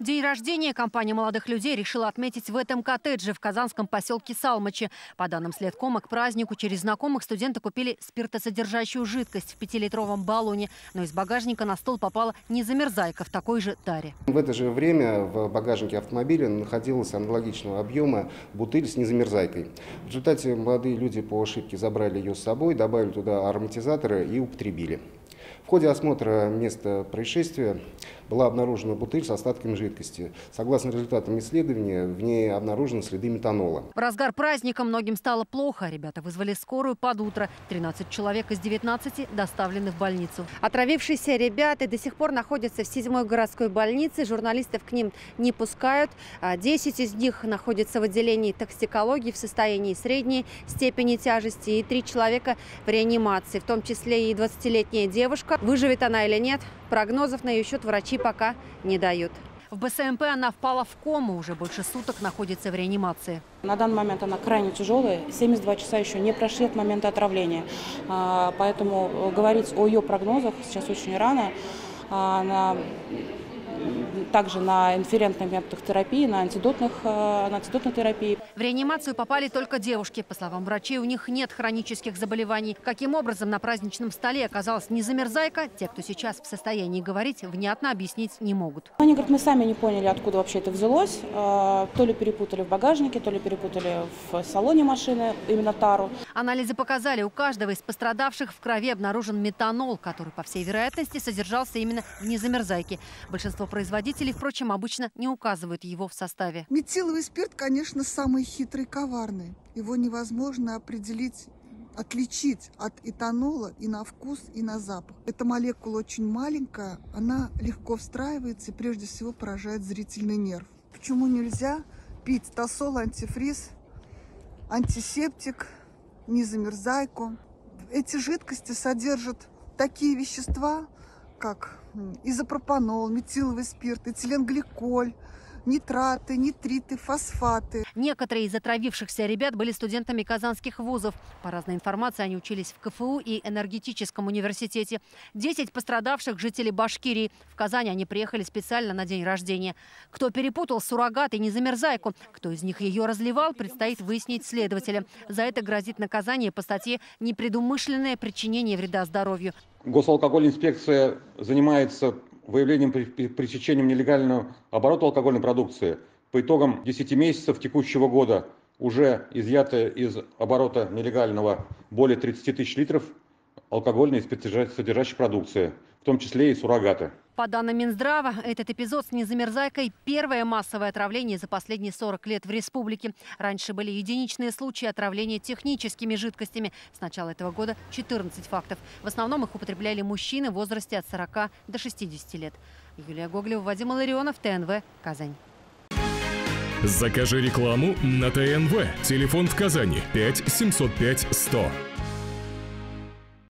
День рождения компания молодых людей решила отметить в этом коттедже в казанском поселке Салмачи. По данным Следкома, к празднику через знакомых студенты купили спиртосодержащую жидкость в 5-литровом баллоне. Но из багажника на стол попала незамерзайка в такой же таре. В это же время в багажнике автомобиля находилась аналогичного объема бутыль с незамерзайкой. В результате молодые люди по ошибке забрали ее с собой, добавили туда ароматизаторы и употребили. В ходе осмотра места происшествия была обнаружена бутыль с остатками жидкости. Согласно результатам исследования, в ней обнаружены следы метанола. В разгар праздника многим стало плохо. Ребята вызвали скорую под утро. 13 человек из 19 доставлены в больницу. Отравившиеся ребята до сих пор находятся в 7-й городской больнице. Журналистов к ним не пускают. 10 из них находятся в отделении токсикологии в состоянии средней степени тяжести. И 3 человека в реанимации, в том числе и 20-летняя девушка. Выживет она или нет, прогнозов на ее счет врачи пока не дают. В БСМП она впала в кому, уже больше суток находится в реанимации. На данный момент она крайне тяжелая, 72 часа еще не прошли от момента отравления. Поэтому говорить о ее прогнозах сейчас очень рано. Она также на инферентной методах терапии, на антидотной терапии. В реанимацию попали только девушки. По словам врачей, у них нет хронических заболеваний. Каким образом на праздничном столе оказалась незамерзайка, те, кто сейчас в состоянии говорить, внятно объяснить не могут. Они говорят, мы сами не поняли, откуда вообще это взялось. То ли перепутали в багажнике, то ли перепутали в салоне машины, именно тару. Анализы показали, у каждого из пострадавших в крови обнаружен метанол, который, по всей вероятности, содержался именно в незамерзайке. Большинство производителей, впрочем, обычно не указывают его в составе. Метиловый спирт, конечно, самый хитрый, коварный. Его невозможно определить, отличить от этанола и на вкус, и на запах. Эта молекула очень маленькая, она легко встраивается и прежде всего поражает зрительный нерв. Почему нельзя пить тосол, антифриз, антисептик, незамерзайку? Эти жидкости содержат такие вещества, как изопропанол, метиловый спирт, этиленгликоль, нитраты, нитриты, фосфаты. Некоторые из отравившихся ребят были студентами казанских вузов. По разной информации, они учились в КФУ и энергетическом университете. 10 пострадавших – жители Башкирии. В Казань они приехали специально на день рождения. Кто перепутал суррогат и незамерзайку, кто из них ее разливал, предстоит выяснить следователям. За это грозит наказание по статье «Непредумышленное причинение вреда здоровью». Госалкогольная инспекция занимается выявлением пресечением нелегального оборота алкогольной продукции. По итогам 10 месяцев текущего года уже изъято из оборота нелегального более 30 тысяч литров алкогольной и спиртосодержащей продукции, в том числе и суррогаты. По данным Минздрава, этот эпизод с незамерзайкой – первое массовое отравление за последние 40 лет в республике. Раньше были единичные случаи отравления техническими жидкостями. С начала этого года 14 фактов. В основном их употребляли мужчины в возрасте от 40 до 60 лет. Юлия Гоголева, Вадим Ларионов, ТНВ, Казань. Закажи рекламу на ТНВ. Телефон в Казани 5 705 100.